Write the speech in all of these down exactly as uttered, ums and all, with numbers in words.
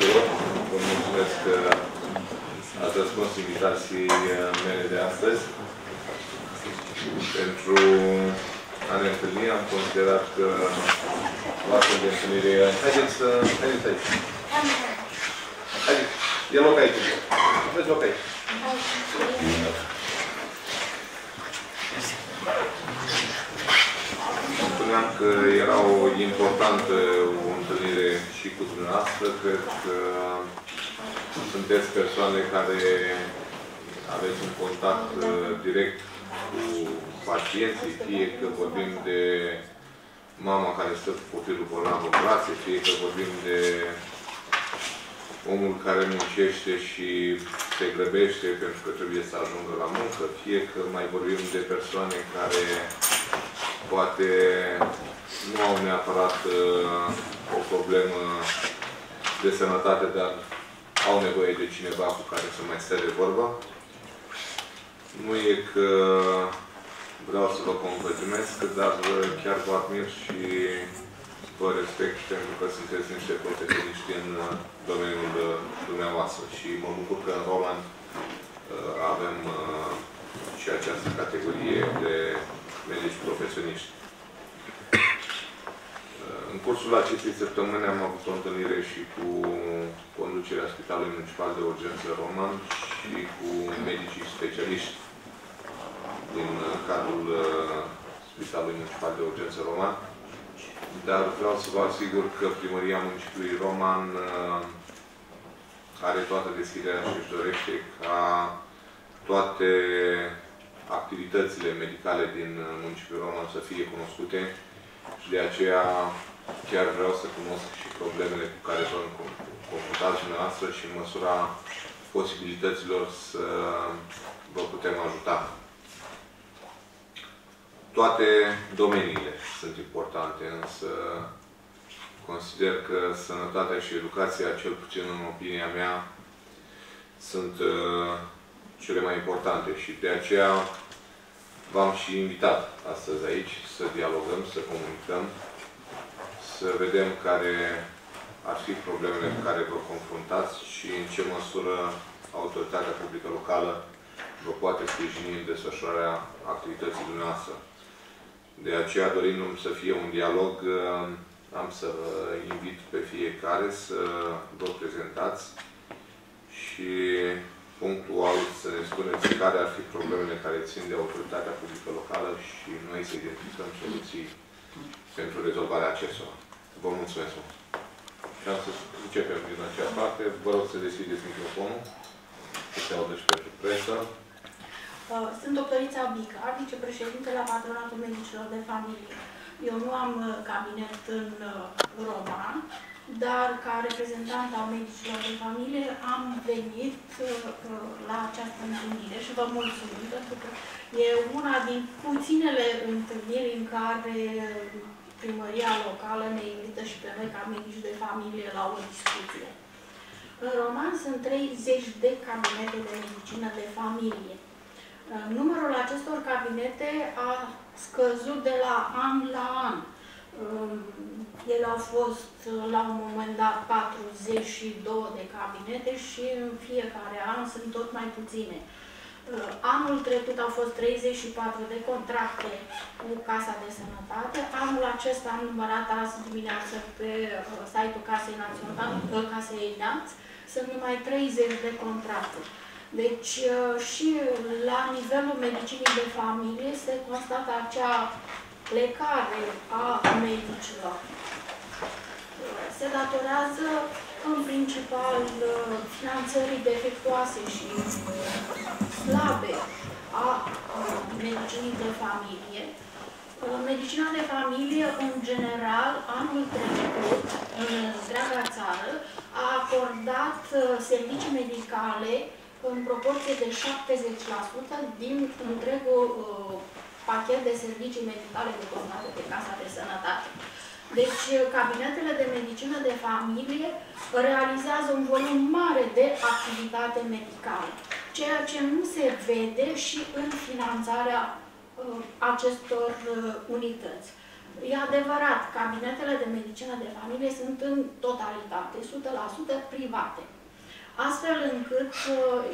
tuturor. Vă mulțumesc că ați răspuns invitației mele de astăzi. Pentru a ne întâlni, am considerat că la astfel de întâlnire... Haideți să... Haideți aici. Haideți. E loc aici. Aveți loc aici. Spuneam că era o importantă o întâlnire și cu dumneavoastră. Cred că sunteți persoane care aveți un contact direct cu pacienții, fie că vorbim de mama care stă cu copilul bolnav în brațe, fie că vorbim de omul care muncește și se grăbește pentru că trebuie să ajungă la muncă, fie că mai vorbim de persoane care poate nu au neapărat uh, o problemă de sănătate, dar au nevoie de cineva cu care să mai stea de vorba. Nu e că vreau să vă confățimesc, dar chiar vă admir și vă respect pentru că sunteți niște profesioniști în domeniul dumneavoastră. Și mă bucur că în Roman avem și această categorie de medici profesioniști. În cursul acestei săptămâni am avut o întâlnire și cu conducerea Spitalului Municipal de Urgență Roman și cu medicii specialiști din cadrul Spitalului Municipal de Urgență Roman. Dar vreau să vă asigur că Primăria Municipiului Roman are toată deschiderea și își dorește ca toate activitățile medicale din Municipiul Roman să fie cunoscute și de aceea chiar vreau să cunosc și problemele cu care vă confruntați dumneavoastră și în măsura posibilităților să vă putem ajuta. Toate domeniile sunt importante, însă consider că sănătatea și educația, cel puțin în opinia mea, sunt uh, cele mai importante și de aceea v-am și invitat astăzi aici să dialogăm, să comunicăm, să vedem care ar fi problemele cu care vă confruntați și în ce măsură autoritatea publică locală vă poate sprijini în desfășurarea activității dumneavoastră. De aceea, dorindu-mi să fie un dialog, am să vă invit pe fiecare să vă prezentați și punctual să ne spuneți care ar fi problemele care țin de autoritatea publică locală și noi să identificăm soluții pentru rezolvarea acestora. Vă mulțumesc mult! Și am să începem din acea parte. Vă rog să deschideți microfonul, să se audă și pentru presă. Sunt doctorița Bica, vicepreședinte la Patronatul Medicilor de Familie. Eu nu am cabinet în Roman, dar ca reprezentant al medicilor de familie am venit la această întâlnire și vă mulțumim pentru că e una din puținele întâlniri în care primăria locală ne invită și pe noi ca medici de familie la o discuție. În Roman sunt treizeci de cabinete de medicină de familie. Numărul acestor cabinete a scăzut de la an la an. Ele au fost, la un moment dat, patruzeci și două de cabinete și în fiecare an sunt tot mai puține. Anul trecut au fost treizeci și patru de contracte cu Casa de Sănătate. Anul acesta am numărat azi dimineață pe site-ul Casei Naționale, Casei Naț, sunt numai treizeci de contracte. Deci și la nivelul medicinii de familie se constată acea plecare a medicilor. Se datorează în principal finanțării defectuoase și slabe a medicinii de familie. Medicina de familie, în general, anul trecut, în întreaga țară, a acordat servicii medicale în proporție de șaptezeci la sută din întregul uh, pachet de servicii medicale decernate de Casa de Sănătate. Deci, cabinetele de medicină de familie realizează un volum mare de activitate medicală, ceea ce nu se vede și în finanțarea uh, acestor uh, unități. E adevărat, cabinetele de medicină de familie sunt în totalitate, o sută la sută private, astfel încât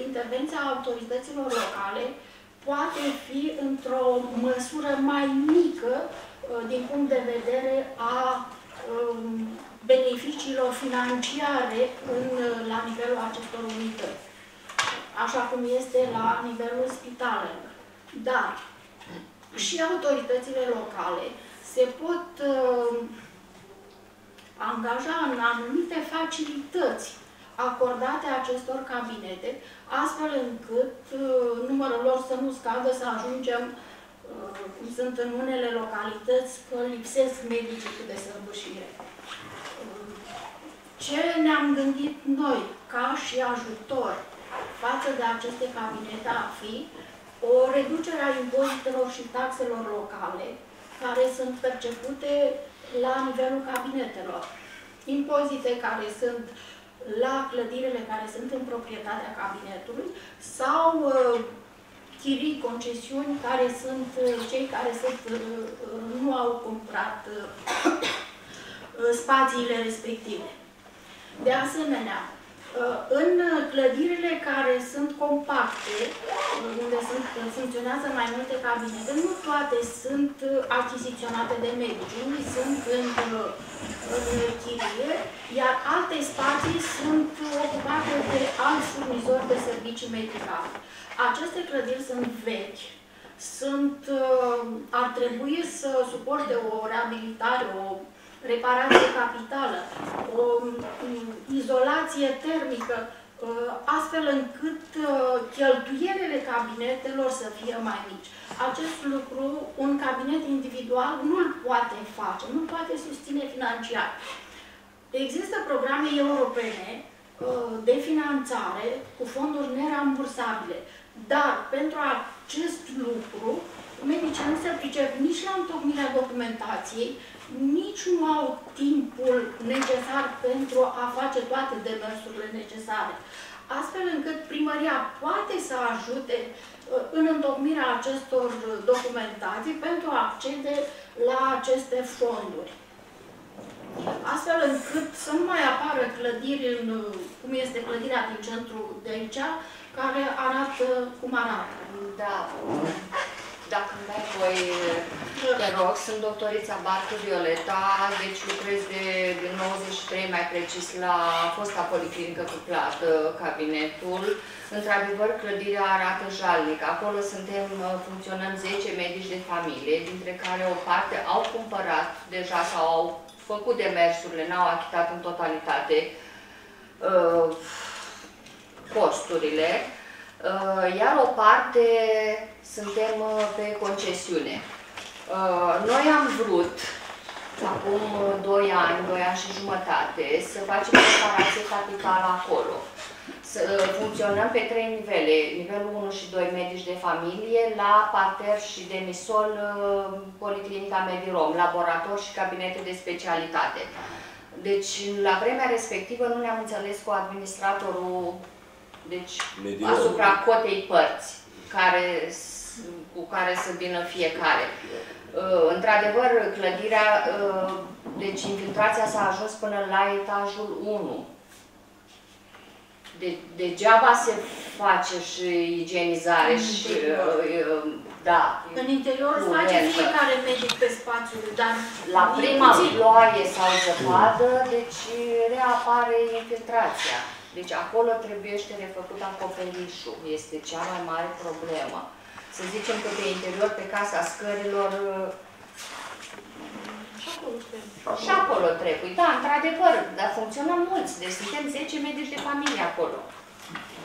intervenția autorităților locale poate fi într-o măsură mai mică din punct de vedere a beneficiilor financiare în, la nivelul acestor unități, așa cum este la nivelul spitalelor. Dar și autoritățile locale se pot uh, angaja în anumite facilități acordate acestor cabinete, astfel încât uh, numărul lor să nu scadă, să ajungem, uh, cum sunt în unele localități, că lipsesc medicii cu desăvârșire. Uh, ce ne-am gândit noi ca și ajutor față de aceste cabinete ar fi o reducere a impozitelor și taxelor locale, care sunt percepute la nivelul cabinetelor. Impozite care sunt la clădirile care sunt în proprietatea cabinetului sau uh, chirii, concesiuni, care sunt uh, cei care sunt, uh, nu au cumpărat uh, spațiile respective. De asemenea, în clădirile care sunt compacte, unde sunt, funcționează mai multe cabinete, nu toate sunt achiziționate de medici, unii sunt în, în chirie, iar alte spații sunt ocupate de alți furnizori de servicii medicale. Aceste clădiri sunt vechi, sunt, ar trebui să suporte o reabilitare, o reparație capitală, o izolație termică, astfel încât cheltuielile cabinetelor să fie mai mici. Acest lucru un cabinet individual nu-l poate face, nu poate susține financiar. Există programe europene de finanțare cu fonduri nerambursabile, dar pentru acest lucru medicii nu se pricep nici la întocmirea documentației, nici nu au timpul necesar pentru a face toate demersurile necesare. Astfel încât primăria poate să ajute în întocmirea acestor documentații pentru a accede la aceste fonduri. Astfel încât să nu mai apară clădiri, în, cum este clădirea din centru de aici, care arată cum arată. Da. Dacă îmi dai voie, te rog, sunt doctorița Barcu Violeta, deci lucrez de, de nouăzeci și trei, mai precis, la fosta Policlinică cu plată, cabinetul. Într-adevăr, clădirea arată jalnic. Acolo suntem, funcționăm zece medici de familie, dintre care o parte au cumpărat deja sau au făcut demersurile, n-au achitat în totalitate uh, costurile. Iar o parte suntem pe concesiune. Noi am vrut, acum doi ani, doi ani și jumătate, să facem o reparație capitală acolo. Să funcționăm pe trei nivele, nivelul unu și doi medici de familie, la parter și demisol Policlinica Medirom, laborator și cabinete de specialitate. Deci, la vremea respectivă, nu ne-am înțeles cu administratorul. Deci, Medirom, asupra cotei părți care, cu care să vină fiecare. Uh, Într-adevăr, clădirea, uh, deci infiltrația s-a ajuns până la etajul unu. De, degeaba se face și igienizare în și... Uh, da, în interior se face fiecare medic pe spațiu, dar... La prima ploaie sau zăpadă, deci reapare infiltrația. Deci acolo trebuiește refăcut acoperișul, este cea mai mare problemă. Să zicem că pe interior, pe casa scărilor, și acolo trebuie. Da, într-adevăr, dar funcționăm mulți, deci suntem zece medici de familie acolo.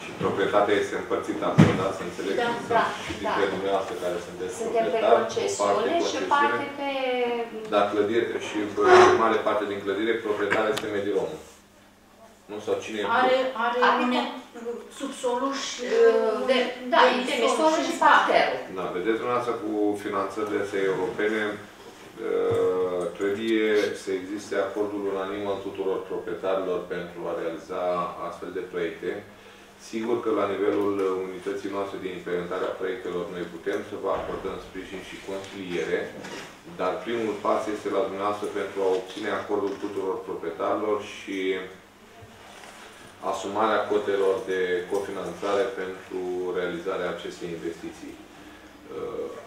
Și proprietatea este împărțită, da, să înțeleg, da, că da, sunt da. Dintre dumneavoastră care sunteți suntem pe concesiune și parte pe... Da, clădire, și mare parte din clădire, proprietatea este Medirom. Nu, sau cine are are, are un subsolul și de, da, demisol și parterul. Da, vedeți dumneavoastră cu finanțările europene trebuie să existe acordul unanim al tuturor proprietarilor pentru a realiza astfel de proiecte. Sigur că la nivelul unității noastre de implementare a proiectelor noi putem să vă acordăm sprijin și consiliere, dar primul pas este la dumneavoastră pentru a obține acordul tuturor proprietarilor și asumarea cotelor de cofinanțare pentru realizarea acestei investiții.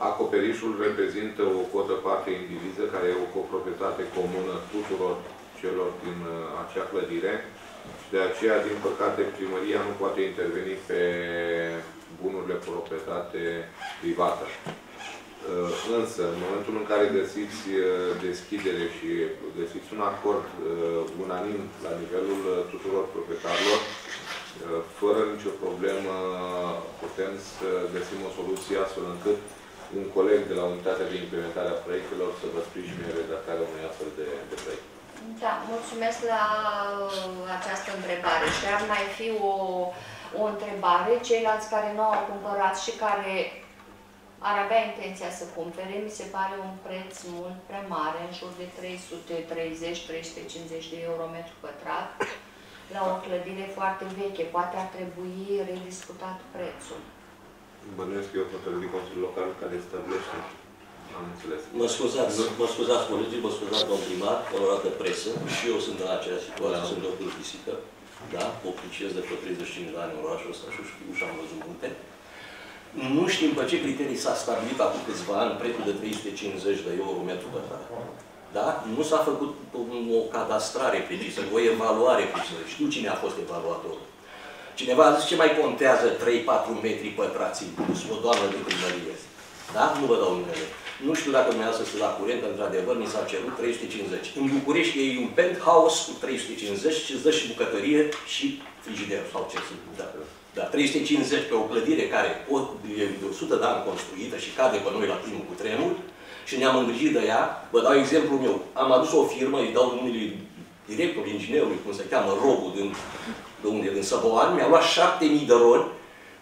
Acoperișul reprezintă o cotă parte indiviză, care e o coproprietate comună tuturor celor din acea clădire. Și de aceea, din păcate, primăria nu poate interveni pe bunurile proprietate privată. Însă, în momentul în care găsiți deschidere și găsiți un acord unanim la nivelul tuturor proprietarilor, fără nicio problemă putem să găsim o soluție astfel încât un coleg de la Unitatea de Implementare a Proiectelor să vă sprijine în redactarea unui astfel de, de proiect. Da, mulțumesc la această întrebare. Și ar mai fi o, o întrebare. Ceilalți care nu au cumpărat și care ar avea intenția să cumpere, mi se pare un preț mult prea mare, în jur de trei sute treizeci - trei sute cincizeci de euro metru pătrat, la o clădire foarte veche. Poate ar trebui rediscutat prețul. Bănuiesc eu hotărâri din Consiliul Local care stabilește. Am înțeles. Mă scuzați, mă scuzați, colegii, mă scuzați, domn primar, colorată presă, și eu sunt în aceeași situație, da. Sunt locul pisică, da, oficiez de vreo treizeci și cinci de ani în orașul ăsta și ușa am văzut multe. Nu știm pe ce criterii s-a stabilit acum câțiva ani prețul de trei sute cincizeci de euro metru pătrat. Da? Nu s-a făcut o cadastrare precisă, o evaluare precisă. Știu cine a fost evaluatorul. Cineva a zis ce mai contează trei patru metri pătrați, plus o doamnă de primărie. Da? Nu vă dau numele. Nu știu dacă dumneavoastră sunt la curent, într-adevăr, mi s-a cerut trei sute cincizeci. În București e un penthouse cu trei sute cincizeci, cincizeci și bucătărie și frigider sau ce sunt. Da. Dar trei sute cincizeci pe o clădire care pot, e de o sută de ani construită și cade pe noi la primul cutremur și ne-am îngrijit de ea. Vă dau exemplul meu. Am adus o firmă, îi dau numele directorului, inginerului, cum se cheamă, Robu, din, de unde, din Săboani, mi-a luat șapte mii de roni.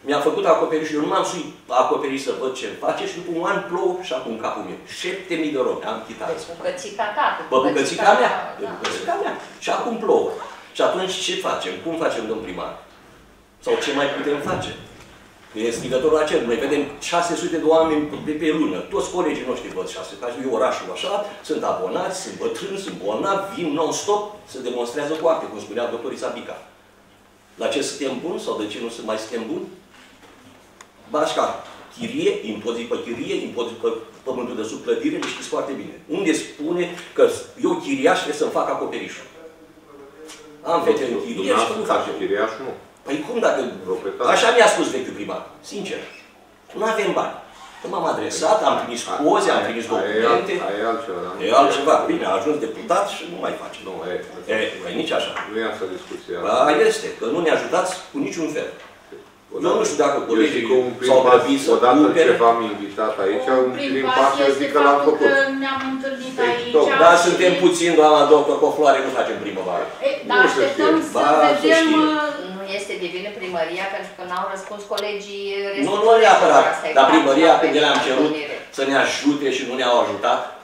Mi-a făcut acoperiș, eu nu m-am suit acoperiș să văd ce face și după un an plouă și acum capul meu. șapte mii de roni am chitat. Pe bucățica ta. Pe bucățica mea. Pe bucățica mea. Și acum plouă. Și atunci ce facem? Cum facem, domn primar? Sau ce mai putem face? E strigătorul acel. Noi vedem șase sute de oameni de pe lună. Toți colegii noștri văd șase sute. E orașul așa, sunt abonați, sunt bătrâni, sunt bolnavi, vin non-stop, se demonstrează cu acte, cum spunea doctorul Bica. La ce suntem buni sau de ce nu mai suntem buni? Bașca, chirie, impozit pe chirie, impozit pe pământul de sub clădire, le știți foarte bine. Unde spune că eu chiriaș trebuie să-mi fac acoperișul? Am fete în chirie și nu face chiriașul, nu. Păi cum dacă... Așa mi-a spus vechiul primar, sincer. Nu avem bani. M-am adresat, am trimis poze, am trimis documente. E altceva. E altceva. Bine, a ajuns deputat și nu mai face. Nu, e nici așa. Nu e asta discuția. Este, că nu ne ajutați cu niciun fel. Eu nu știu dacă colegii s-au grăbit să cumpere. Odată ce v-am invitat aici, un prim pas eu zic că l-am făcut. Ne-am întâlnit aici. Dar suntem puțini, doamna doctor, cu o floare nu facem primăvară. Dar așteptăm să vedem... Este de vină primăria pentru că n-au răspuns colegii... Nu, nu neapărat, dar primăria când le-am cerut să ne ajute și nu ne-au ajutat,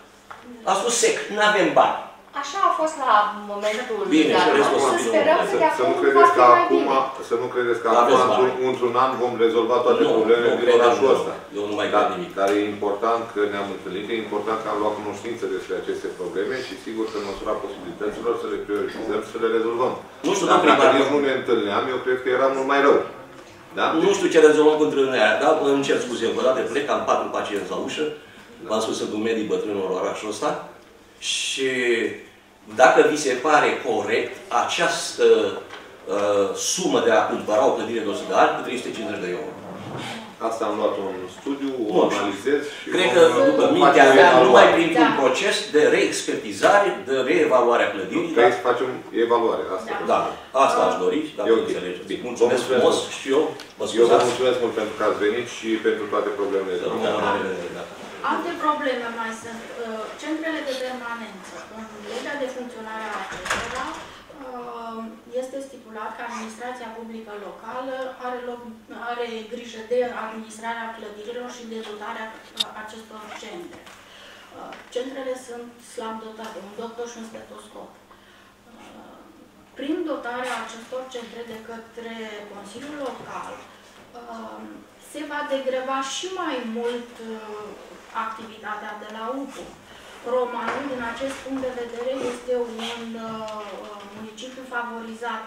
a spus sec, nu avem bani. Așa a fost la momentul... Bine, să sperăm să ne acum foarte mai bine. Să nu credeți că acum, într-un an, vom rezolva toate problemele din orașul ăsta. Eu nu mai cred nimic. Dar e important că ne-am întâlnit, e important că am luat cunoștință despre aceste probleme și sigur că în măsura posibilităților să le prioritizăm și să le rezolvăm. Nu știu, dar dacă nici nu ne întâlneam, eu cred că era mult mai rău. Nu știu ce rezolvăm cu întâlnirea aia, dar îmi cer scuze, vă date plec, am patru pacienți la ușă, v-am spus sunt un medic bătrân în orașul ăsta. Și dacă vi se pare corect, această uh, sumă de a cumpăra o clădire de o sută de ani cu trei sute cincizeci de euro. Asta am luat un studiu, o analizez și... Cred că, după mintea mea, nu mai prin un proces de reexpertizare, de reevaluare a clădirii. Trebuie să facem evaluare. Asta, da, asta aș dori, dacă înțelegeți. Mulțumesc frumos și eu vă scuzați. Eu vă mulțumesc mult pentru că ați venit și pentru toate problemele. Alte probleme mai sunt uh, centrele de permanență. În legea de funcționare a acestora uh, este stipulat că administrația publică locală are, loc, are grijă de administrarea clădirilor și de dotarea acestor centre. Uh, centrele sunt slab dotate, un doctor și un stetoscop. Uh, Prin dotarea acestor centre de către Consiliul Local, se va degreva și mai mult activitatea de la U P U. Romanul, din acest punct de vedere, este un municipiu favorizat.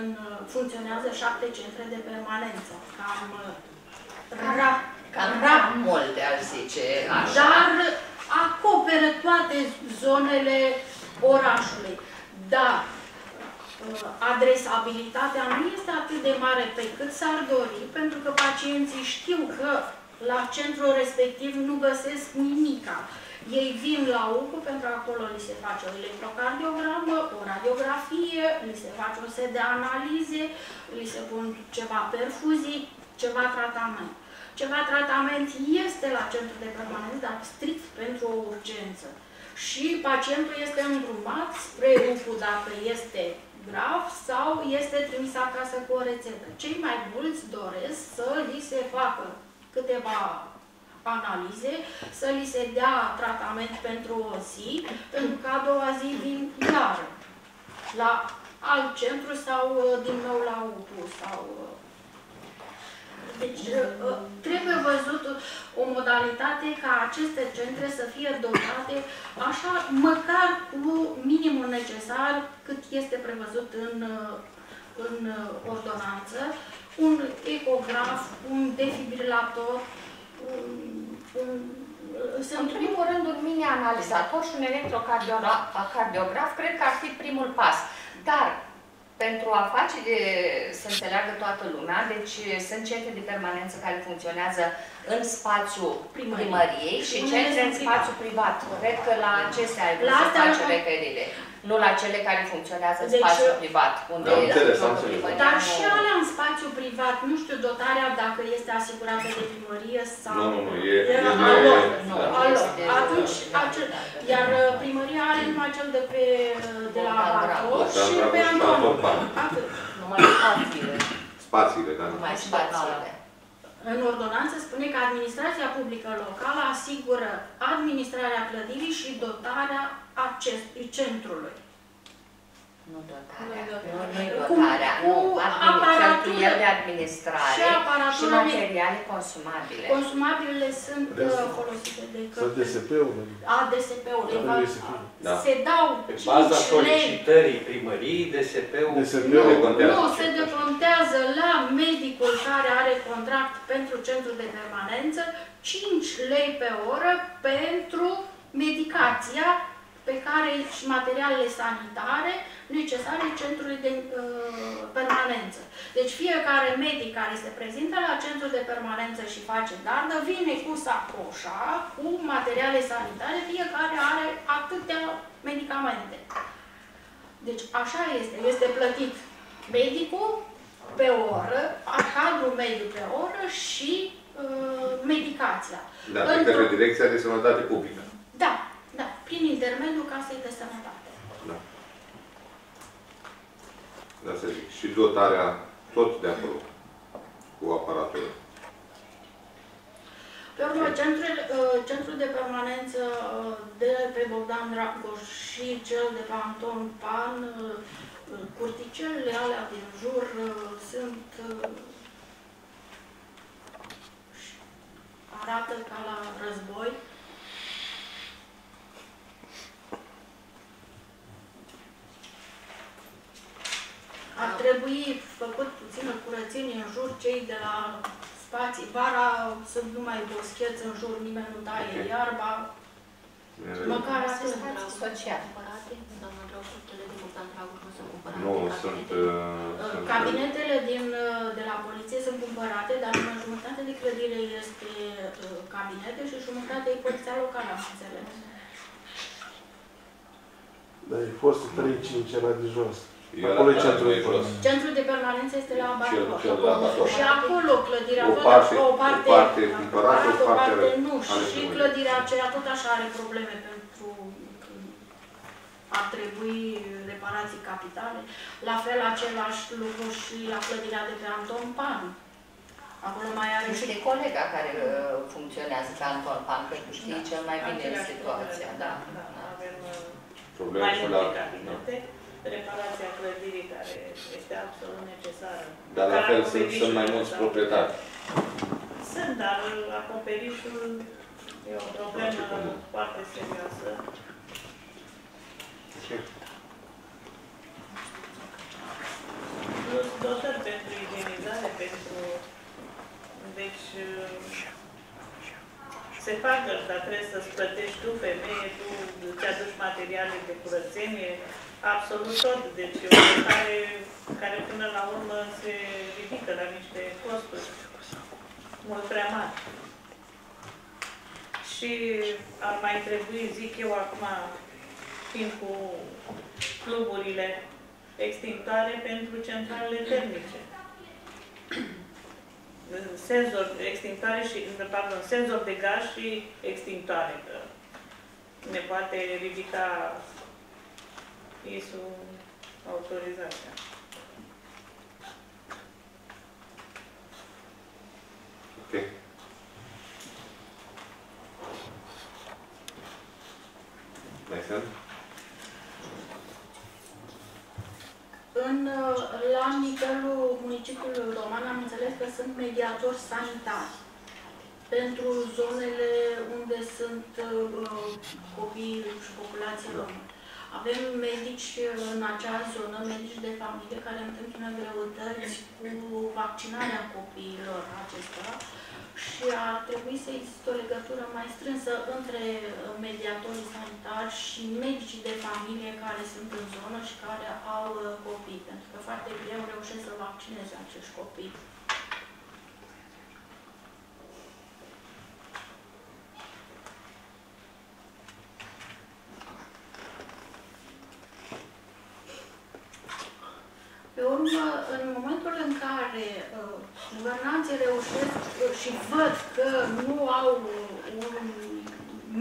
În, funcționează șapte centre de permanență. Cam, ra, cam ra, multe, ar zice așa. Dar acoperă toate zonele orașului. Dar adresabilitatea nu este atât de mare pe cât s-ar dori, pentru că pacienții știu că la centrul respectiv nu găsesc nimica. Ei vin la U C U, pentru că acolo li se face o electrocardiogramă, o radiografie, li se face o set de analize, li se pun ceva perfuzii, ceva tratament. Ceva tratament este la centru de permanență, dar strict pentru o urgență. Și pacientul este îndrumat spre U C U dacă este grav sau este trimis acasă cu o rețetă. Cei mai mulți doresc să li se facă câteva analize, să li se dea tratament pentru o zi, pentru că a doua zi vin iar la alt centru sau din nou la U P U. Sau... Deci trebuie văzut o modalitate ca aceste centre să fie dotate așa, măcar cu minimul necesar cât este prevăzut în, în ordonanță, un ecograf, un defibrilator, în primul rând, un mini-analizator și un electrocardiograf, cred că ar fi primul pas. Dar, pentru a face de, să înțeleagă toată lumea, deci sunt centre de permanență care funcționează în spațiul primăriei, primăriei și centre în spațiul privat. Cred că la acestea ai vrut să faci referire. Nu la cele care funcționează în deci, spațiu privat, unde da, este privat. Dar și alea în spațiu privat, nu știu dotarea dacă este asigurată de primărie sau... Nu, nu, e... e, e alor, nu, da, alor. De, atunci, da, acel... Da, da, iar primăria are numai cel de pe... de la Bator și pe Antonul. Atât. Numai spațiile. Spațiile, da. Numai spațiile. În ordonanță spune că administrația publică locală asigură administrarea clădirii și dotarea acestui centrului. Nu dotarea. Nu, nu-i dotarea. Cu, nu, aparatură de administrare și, și materiale consumabile. Consumabilele sunt uh, folosite de către... Sunt D S P-ul. A, D S P-ul. Da. Se dau cinci lei. Pe baza solicitării primăriei, D S P-ul... D S P-ul nu, nu, se decontează la medicul care are contract pentru centrul de permanență cinci lei pe oră pentru medicația pe care și materialele sanitare necesare centrului de uh, permanență. Deci fiecare medic care se prezintă la centrul de permanență și face dardă, vine cu sacoșa, cu materiale sanitare, fiecare are atâtea medicamente. Deci așa este. Este plătit medicul pe oră, cadrul mediu pe oră și uh, medicația. Da, de către Direcția de Sănătate Publică. Da. Da, prin intermediul Casei de Sănătate. Da. Da, să zic. Și dotarea tot de acolo, cu aparatură. Pe urmă, centrul, centrul de permanență de pe Bogdan Dragoș și cel de pe Anton Pan, curticelele alea din jur sunt... arată ca la război. Ar trebui făcut puțină curățenie în jur, cei de la spații. Vara sunt numai boscheți în jur, nimeni nu taie okay. iarba. Măcar atât. Spații sociale. Nu, sunt... Cabinetele din, de la poliție sunt cumpărate, dar numai jumătate de clădire este cabinete și jumătate e poliția locală, am înțeles. Dar e fost trei cinci la de jos. Acolo e centrul de permanență. Centrul de permanență este la Bator. Și acolo clădirea, o parte o parte, o parte, cumpărată, o parte nu. Și clădirea aceea tot așa are probleme pentru a trebui reparații capitale. La fel același lucru și la clădirea de pe Anton Pan. Acolo mai are și de colega care funcționează pe Anton Pan, că tu știi cel mai bine situația. Da. Problema și la... reparația clădirii, care este absolut necesară. Dar la fel sunt mai mulți proprietari. Sunt, dar acoperișul e o problemă foarte serioasă. Plus dotări pentru igienizare, pentru... Deci... Se facă, dar trebuie să-ți plătești tu, femeie, tu îți aduci materiale de curățenie, absolut tot. Deci e o care, care până la urmă se ridică la niște costuri mult prea mari. Și ar mai trebui, zic eu acum, fiind cu cluburile extintoare pentru centralele termice. Senzor extintoare și, pardon, senzor de gaz și extintoare, că ne poate ridica I S U autorizația. Ok. Mai sunt? În, la nivelul municipiului Roman am înțeles că sunt mediatori sanitari pentru zonele unde sunt uh, copii și populație română. Avem medici în acea zonă, medici de familie, care întâmpină greutăți cu vaccinarea copiilor acestora și ar trebui să existe o legătură mai strânsă între mediatorii sanitari și medicii de familie care sunt în zonă și care au copii, pentru că foarte greu reușesc să vaccineze acești copii. Pe urmă, în momentul în care uh, guvernanții reușesc uh, și văd că nu au un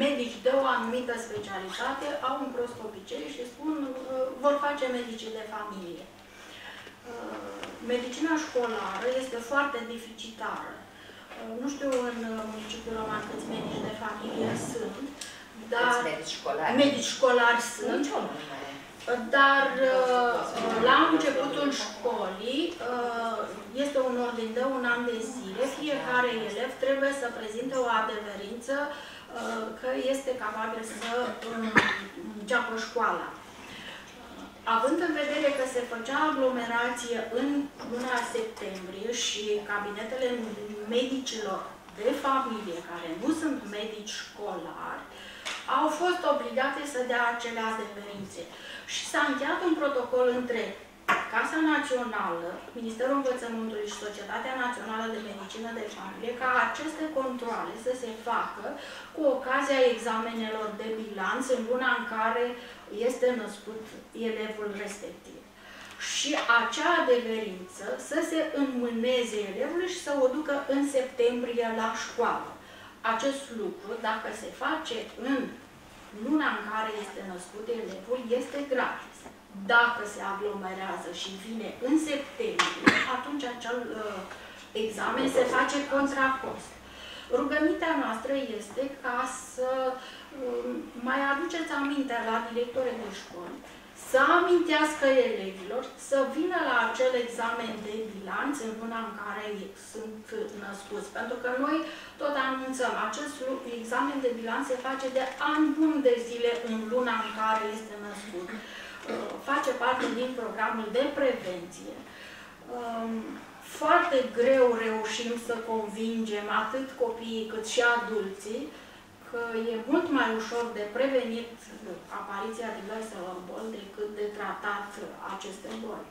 medic de o anumită specialitate, au un prost obicei și spun uh, vor face medicii de familie. Uh, medicina școlară este foarte deficitară. Uh, nu știu în municipiul Roman câți medici de familie sunt, dar medici școlari, medici școlari sunt. Dar la începutul școlii este un ordin de un an de zile, fiecare elev trebuie să prezinte o adeverință că este capabil să înceapă școala. Având în vedere că se făcea aglomerație în luna septembrie și cabinetele medicilor de familie, care nu sunt medici școlari, au fost obligate să dea acele adeverințe. Și s-a încheiat un protocol între Casa Națională, Ministerul Învățământului și Societatea Națională de Medicină de Familie, ca aceste controale să se facă cu ocazia examenelor de bilanț în luna în care este născut elevul respectiv. Și acea adeverință să se înmâneze elevului și să o ducă în septembrie la școală. Acest lucru, dacă se face în luna în care este născut elevul, este gratis. Dacă se aglomerează și vine în septembrie, atunci acel uh, examen se face contra cost. Rugămintea noastră este ca să uh, mai aduceți aminte la directorii de școli, să amintească elevilor să vină la acel examen de bilanț în luna în care sunt născuți. Pentru că noi tot anunțăm, acest examen de bilanț se face de an bun de zile în luna în care este născut. Face parte din programul de prevenție. Foarte greu reușim să convingem atât copiii cât și adulții că e mult mai ușor de prevenit apariția diverselor boli decât de tratat aceste boli.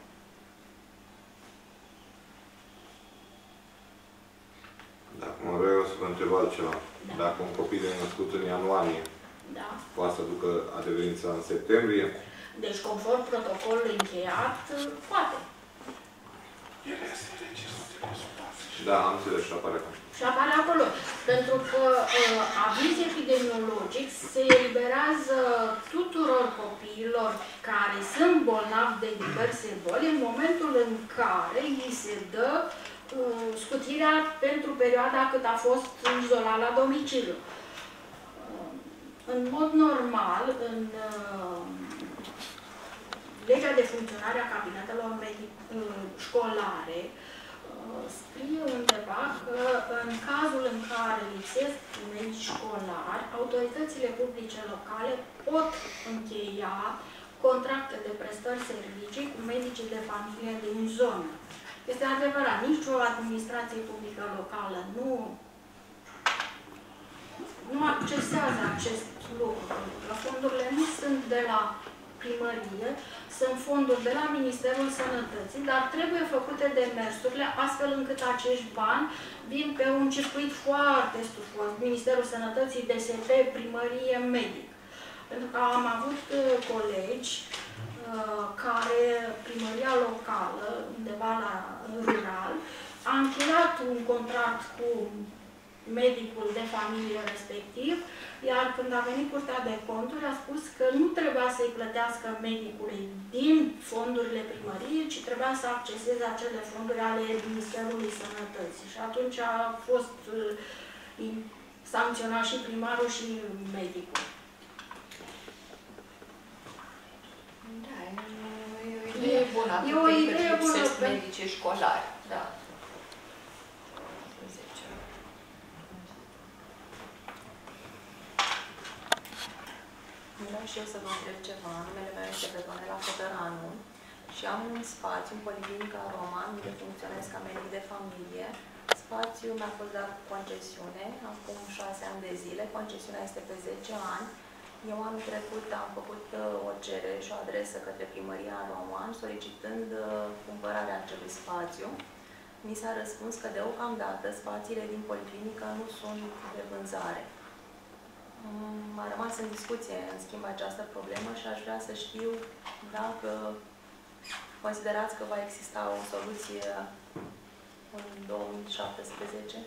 Dacă mă vreau eu să vă întreb altceva. Da. Dacă un copil e născut în ianuarie, da, poate să ducă adeverința în septembrie? Deci, conform protocolului încheiat, poate. Ele se lege, da, am înțeles și apare acolo. Și apare acolo. Pentru că uh, aviz epidemiologic se eliberează tuturor copiilor care sunt bolnavi de diverse boli în momentul în care îi se dă uh, scutirea pentru perioada cât a fost izolat la domiciliu. Uh, în mod normal, în... Uh, legea de funcționare a cabinetelor școlare scrie undeva că în cazul în care lipsesc medici școlari, autoritățile publice locale pot încheia contracte de prestări servicii cu medicii de familie din zonă. Este adevărat, nici o administrație publică locală nu, nu accesează acest lucru, pentru că fondurile nu sunt de la primărie, sunt fonduri de la Ministerul Sănătății, dar trebuie făcute demersurile astfel încât acești bani vin pe un circuit foarte stufos. Ministerul Sănătății, D S P, primărie, medic. Pentru că am avut colegi uh, care, primăria locală, undeva la rural, a încheiat un contract cu medicul de familie respectiv, iar când a venit Curtea de Conturi a spus că nu trebuia să-i plătească medicului din fondurile primăriei, ci trebuia să acceseze acele fonduri ale Ministerului Sănătății. Și atunci a fost uh, sancționat și primarul și medicul. Da, e o idee bună, e o idee bună pentru medicii școlari, da. Vreau și eu să vă întreb ceva. Numele meu este Petronela Cotăranu și am un spațiu în Policlinica Roman, unde funcționez ca medic de familie. Spațiul mi-a fost dat concesiune acum șase ani de zile. Concesiunea este pe zece ani. Eu anul trecut am făcut o cerere și o adresă către primăria Roman, solicitând cumpărarea acelui spațiu. Mi s-a răspuns că deocamdată spațiile din Policlinica nu sunt de vânzare. M-a rămas în discuție, în schimb, această problemă și aș vrea să știu dacă considerați că va exista o soluție în două mii șaptesprezece?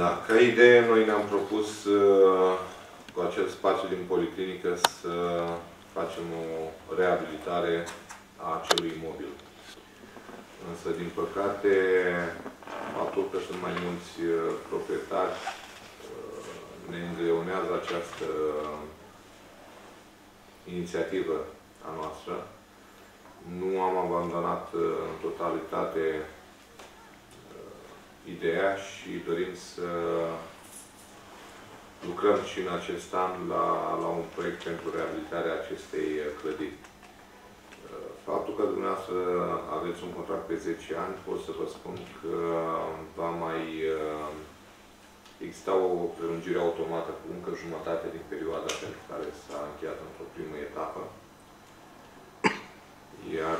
Da, ca idee, noi ne-am propus cu acel spațiu din Policlinică să facem o reabilitare a acelui imobil. Însă, din păcate, faptul că sunt mai mulți proprietari ne îngreunează această inițiativă a noastră. Nu am abandonat în totalitate ideea și dorim să lucrăm și în acest an la, la un proiect pentru reabilitarea acestei clădiri. Faptul că dumneavoastră aveți un contract pe zece ani, pot să vă spun că va mai exista o prelungire automată cu încă jumătate din perioada pentru care s-a încheiat într-o primă etapă. Iar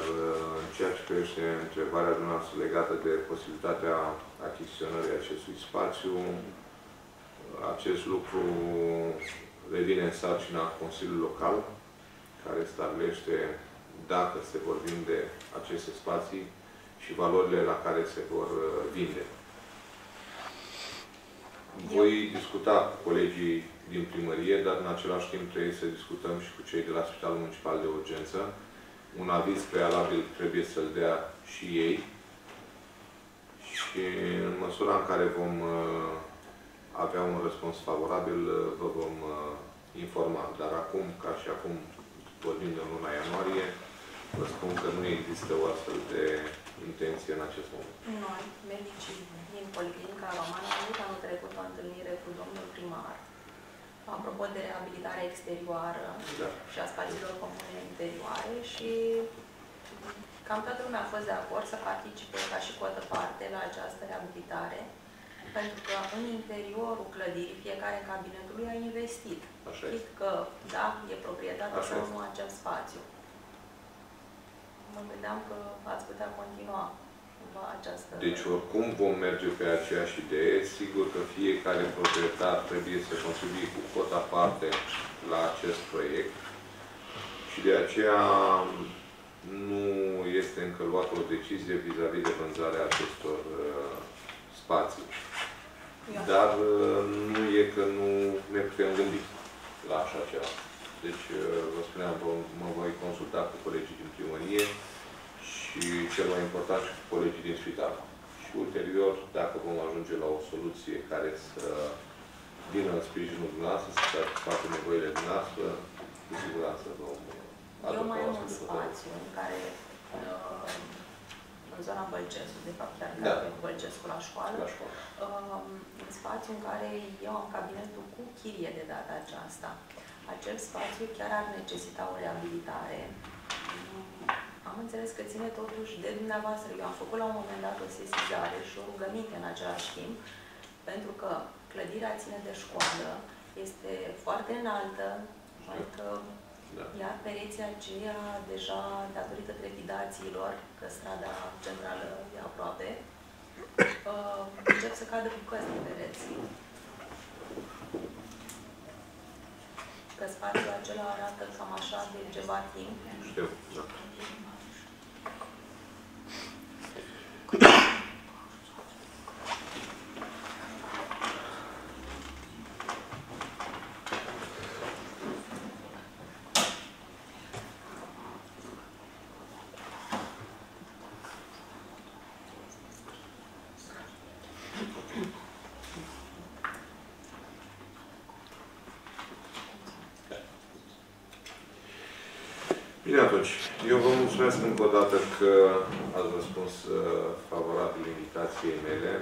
în ceea ce privește întrebarea dumneavoastră legată de posibilitatea achiziționării acestui spațiu, acest lucru revine în sarcina Consiliului Local, care stabilește dacă se vor vinde aceste spații și valorile la care se vor vinde. Voi discuta cu colegii din primărie, dar în același timp trebuie să discutăm și cu cei de la Spitalul Municipal de Urgență. Un aviz prealabil trebuie să-l dea și ei. Și în măsura în care vom avea un răspuns favorabil, vă vom informa. Dar acum, ca și acum, vorbim de luna ianuarie, vă spun că nu există o astfel de intenție în acest moment. Noi, medicii din Policlinica Romană, am avut anul trecut o întâlnire cu domnul primar, apropo de reabilitarea exterioară da. și a spațiilor comune interioare și cam toată lumea a fost de acord să participe ca și cotă parte la această reabilitare, pentru că în interiorul clădirii, fiecare în cabinetul lui a investit. Știți că, da, e proprietatea sau nu acel spațiu. Mă gândeam că ați putea continua cumva această... Deci oricum vom merge pe aceeași idee. Sigur că fiecare proprietar trebuie să contribuie cu cota parte la acest proiect și de aceea nu este încă luată o decizie vis-a-vis de vânzarea acestor uh, spații. Ia. Dar uh, nu e că nu ne putem gândi la așa ceva. Deci, vă spuneam, mă voi consulta cu colegii din primărie și, cel mai important, și cu colegii din spital. Și ulterior, dacă vom ajunge la o soluție care să vină în sprijinul dumneavoastră, să satisfacă nevoile dumneavoastră, cu siguranță vom Eu mai am un spațiu în care, în zona Bălcescu, de fapt chiar da. Cu Bălcescu la școală, la școală. Un spațiu în care eu am cabinetul cu chirie de data aceasta. Acel spațiu chiar ar necesita o reabilitare. Am înțeles că ține totuși de dumneavoastră. Eu am făcut la un moment dat o sesizare și o rugăminte în același timp, pentru că clădirea ține de școală, este foarte înaltă, adică, da. Iar pereții aceia, deja datorită trepidațiilor, că strada centrală e aproape, uh, încep să cadă bucăți de pereți. Că spațiul acela arată cam așa de ceva timp. Știu, da. Bine, atunci, eu vă mulțumesc încă o dată că ați răspuns favorabil invitației mele.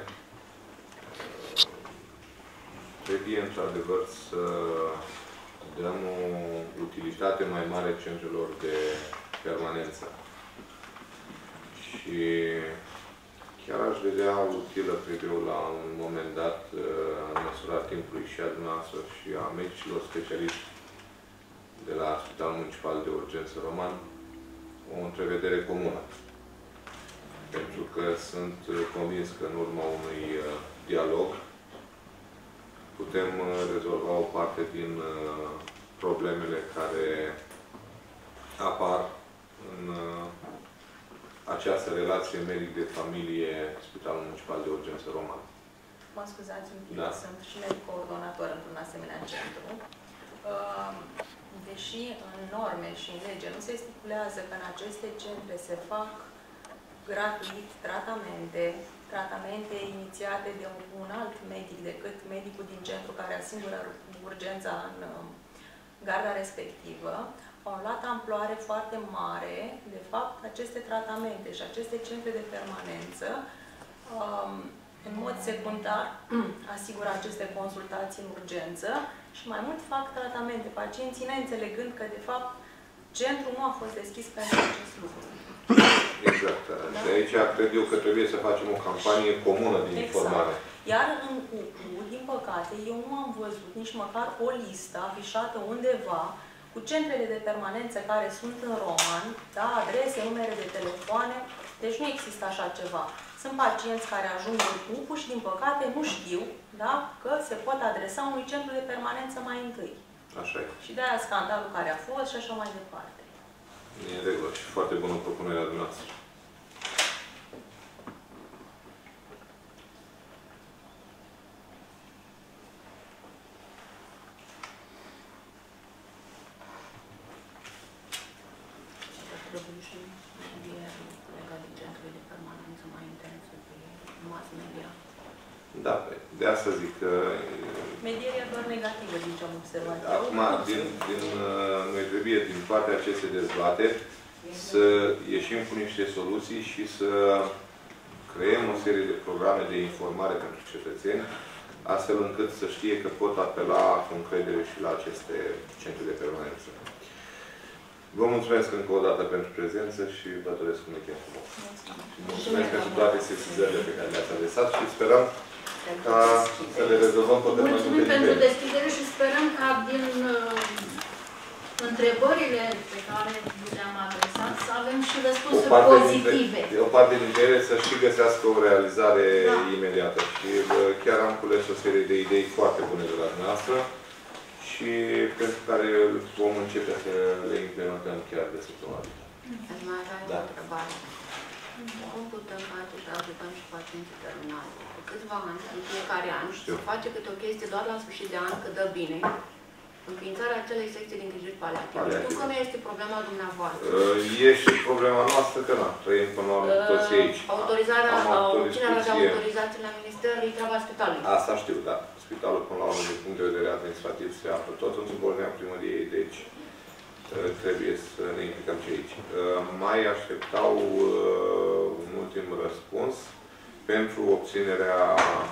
Trebuie, într-adevăr, să dăm o utilitate mai mare centrelor de permanență. Și chiar aș vedea utilă, cred eu, la un moment dat, în măsura timpului și a dumneavoastră și a medicilor specialiști de la Spitalul Municipal de Urgență Roman, o întrevedere comună. Pentru că sunt convins că în urma unui dialog putem rezolva o parte din problemele care apar în această relație medic de familie Spitalul Municipal de Urgență Roman. Mă scuzați un pic, da. Sunt și medic coordonator într-un asemenea centru. Uh... Deși în norme și în lege nu se stipulează că în aceste centre se fac gratuit tratamente, tratamente inițiate de un alt medic decât medicul din centru care asigură urgența în garda respectivă, au luat amploare foarte mare, de fapt, aceste tratamente și aceste centre de permanență, um, în mod secundar, asigură aceste consultații în urgență și mai mult fac tratamente pacienții, neînțelegând că, de fapt, centrul nu a fost deschis pentru acest lucru. Exact. Da? De aici cred eu că trebuie să facem o campanie comună de exact. Informare. Iar în U U, din păcate, eu nu am văzut nici măcar o listă afișată undeva cu centrele de permanență care sunt în Roman, da? Adrese, numere de telefoane, deci nu există așa ceva. Sunt pacienți care ajung în U U și, din păcate, nu știu da, că se pot adresa unui centru de permanență mai întâi. Așa e. Și de-aia scandalul care a fost și așa mai departe. E în regulă și foarte bună propunerea dumneavoastră. Da, de asta zic că... Medierea doar negativă, din ce am observat. Acum, din, din, noi trebuie, din toate aceste dezbateri, să ieșim cu niște soluții și să creăm o serie de programe de informare pentru cetățeni, astfel încât să știe că pot apela cu încredere și la aceste centre de permanență. Vă mulțumesc încă o dată pentru prezență și vă doresc un weekend frumos. Mulțumesc, mulțumesc pentru toate sesizările pe care le-ați adresat și sperăm ca să le rezolvăm tot mai multe. Mulțumim pentru deschidere și sperăm ca din uh, întrebările pe care le-am adresat să avem și răspunsuri o pozitive. Dintre, o parte dintre ele să și găsească o realizare da. Imediată. Și uh, chiar am cules o serie de idei foarte bune de la dumneavoastră și pentru care vom începe să le implementăm chiar de săptămâna viitoare. Aș mai avea o întrebare. Cum putem face să ajutăm și pacienții terminali? Câțiva ani, în fiecare an, se face câte o chestie doar la sfârșit de an, că dă bine, înființarea acelei secții din îngrijiri paliative. Știu că nu este problema dumneavoastră. E și problema noastră, că nu trăim până la urmă toți aici. Autorizarea, obținerea de autorizații la minister, e treaba spitalului. Asta știu, da. Spitalul, până la urmă, din punct de vedere administrativ, se află tot în subordinea primăriei, deci trebuie să ne implicăm și aici. Mai așteptau un ultim răspuns pentru obținerea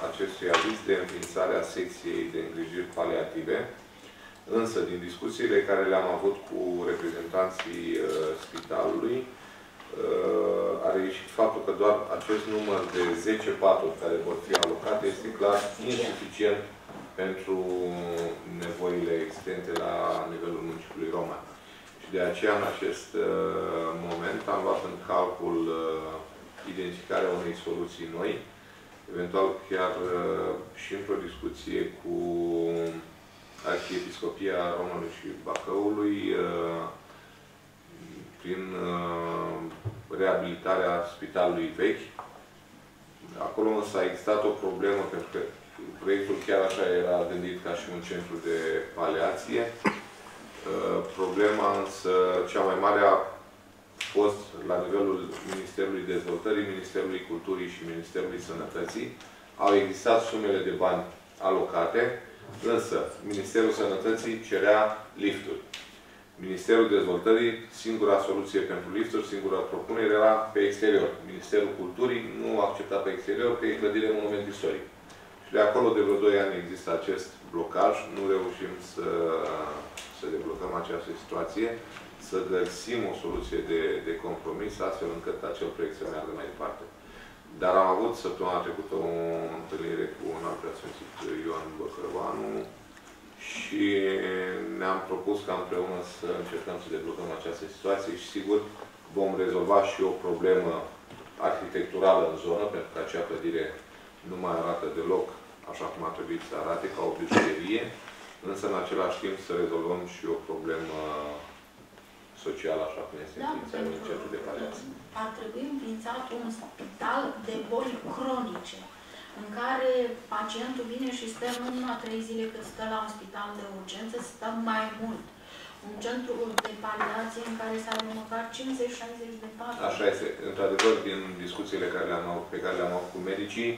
acestui aviz de înființarea secției de îngrijiri paliative. Însă, din discuțiile care le-am avut cu reprezentanții spitalului, a reieșit faptul că doar acest număr de zece paturi care vor fi alocate este clar insuficient pentru nevoile existente la nivelul municipiului Roman. Și de aceea, în acest moment, am luat în calcul identificarea unei soluții noi, eventual chiar și într-o discuție cu Arhiepiscopia Românului și Bacăului, prin reabilitarea spitalului vechi. Acolo însă a existat o problemă, pentru că proiectul chiar așa era gândit ca și un centru de paliație. Problema însă cea mai mare a fost la nivelul Ministerului Dezvoltării, Ministerului Culturii și Ministerului Sănătății. Au existat sumele de bani alocate, însă Ministerul Sănătății cerea lifturi. Ministerul Dezvoltării, singura soluție pentru lifturi, singura propunere era pe exterior. Ministerul Culturii nu accepta pe exterior, că e clădire monument istoric. Și de acolo, de vreo doi ani, există acest blocaj. Nu reușim să, să deblocăm această situație, să găsim o soluție de, de compromis, astfel încât acel proiect să meargă mai departe. Dar am avut săptămâna trecută o întâlnire cu un alt preasfințit, Ioan Băcrăvanu, și ne-am propus ca împreună să încercăm să deblocăm această situație și, sigur, vom rezolva și o problemă arhitecturală în zonă, pentru că acea clădire nu mai arată deloc așa cum ar trebui să arate, ca o bijuterie, însă, în același timp, să rezolvăm și o problemă socială, așa cum este înființarea unui centru de paliație. Ar trebui înființat un spital de boli cronice, în care pacientul vine și stă nu numai trei zile cât stă la un spital de urgență, stă mai mult. Un centru de paliație în care s-ar măcar cincizeci șaizeci de paturi. Așa este. Într-adevăr, din discuțiile care le-am avut, pe care le-am avut cu medicii,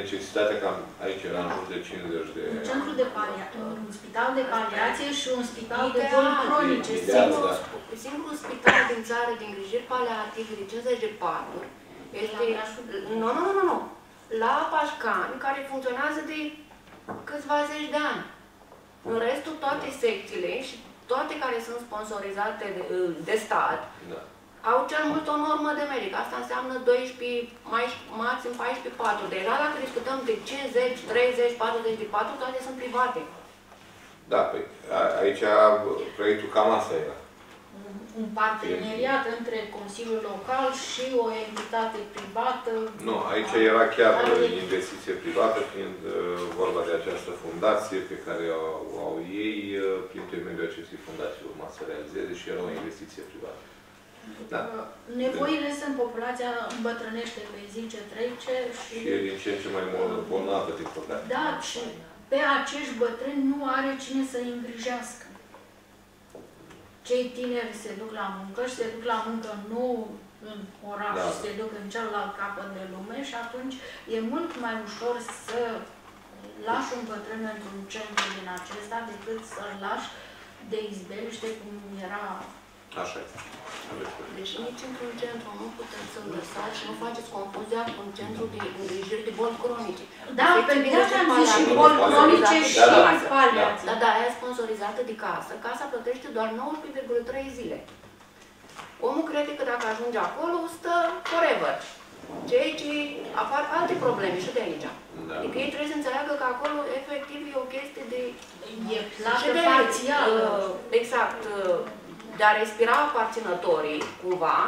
necesitatea cam aici era în jur de cincizeci de... Un centru de paliație, un spital de paliație și un spital de boli cronice. Singurul spital din țară de îngrijiri paliative de cincizeci de paturi este... Nu, nu, nu, nu. La Pașcani, care funcționează de câțiva zeci de ani. În restul, toate secțiile și toate care sunt sponsorizate de, de stat, da, au cel mult o normă de medic. Asta înseamnă doisprezece, mai, maxim paisprezece, patru. Deja dacă discutăm de cincizeci, treizeci, patruzeci de patru, toate sunt private. Da, păi, a, aici proiectul cam asta era. Un parteneriat între Consiliul Local și o entitate privată. Nu, aici era chiar o investiție privată, fiind vorba de această fundație pe care o au ei, prin intermediul acestei fundații urma să realizeze și era o investiție privată. Da. Nevoile sunt, populația îmbătrânește pe zi ce trece și... Și e din ce în ce mai mult bolnavă, din păcate. Da, și pe acești bătrâni nu are cine să îi îngrijească. Cei tineri se duc la muncă și se duc la muncă nu în oraș, da, se duc în celălalt capăt de lume și atunci e mult mai ușor să lași un bătrân într-un centru din acesta decât să-l lași de izbeliște cum era... Așa este. Deci nici într-un centru nu puteți să-l lăsați și nu faceți confuzia cu un centru de îngrijiri de boli cronice. Da, pe mine așa am zis și boli cronice și paliații. Da, da, aia sponsorizată de casă. Casa plătește doar nouăsprezece virgulă trei zile. Omul crede că dacă ajunge acolo, stă forever. Ceea ce apar alte probleme și de aici. Adică ei trebuie să înțeleagă că acolo, efectiv, e o chestie de... E plată parțială. Exact. De a respira aparținătorii, cumva,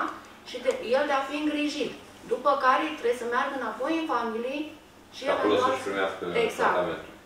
și de, el de a fi îngrijit. După care trebuie să meargă înapoi în familie și... Acolo să-și primească tratamentul. Exact.